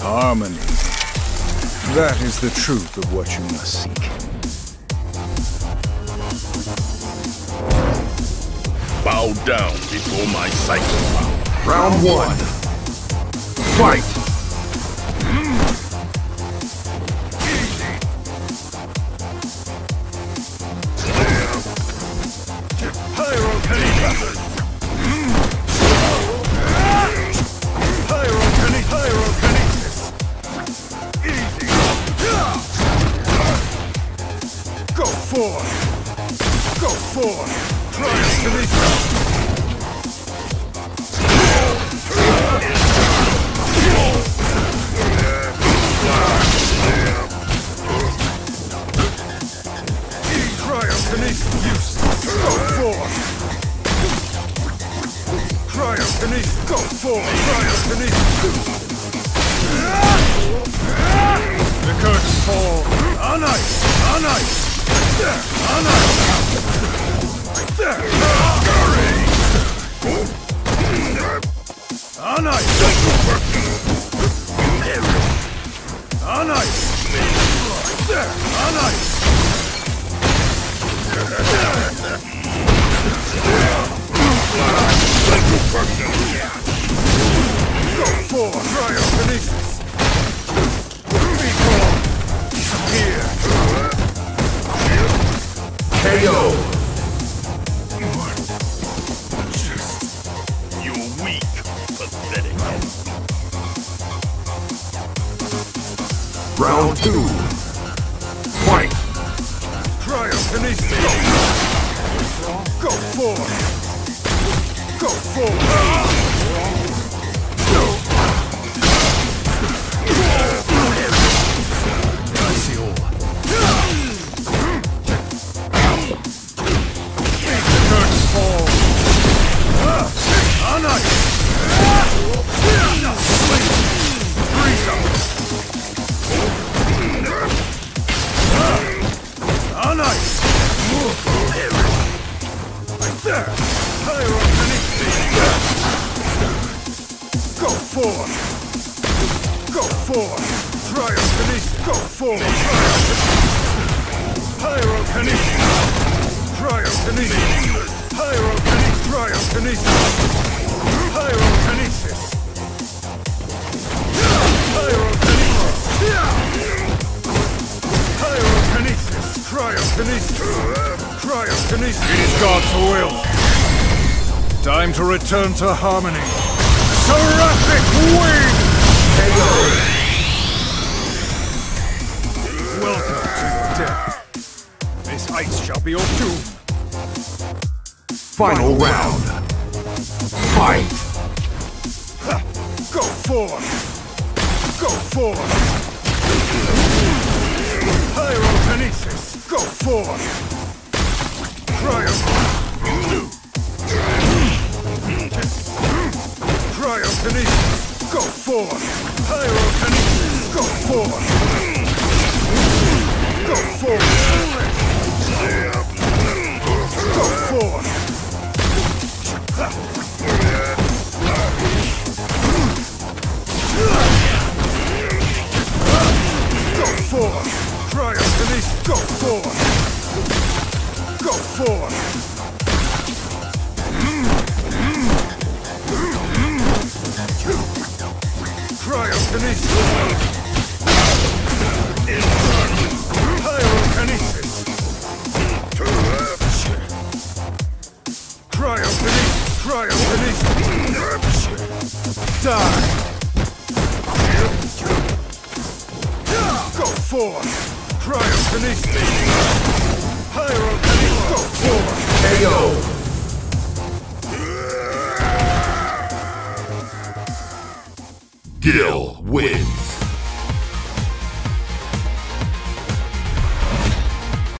Harmony. That is the truth of what you must seek. Bow down before my cycle. Round one. Fight! Cryokinesis. It is God's will. Time to return to harmony. Terrestrial Wing! Hydro. Welcome to your death. This ice shall be your doom. Final round. Fight! Ha. Go forth! Go forth! Pyrokinesis! Go forth! Cryokinesis, go forth! Pyrokinesis, go forth! Go forth! Go forth! Go forth! Cryokinesis, go forth! Go for it! Cryokinesis! Pyrokinesis! Cryokinesis! Cryokinesis! Die! Go for it! Cryokinesis! Pyrokinesis, go forth! KO! GILL wins!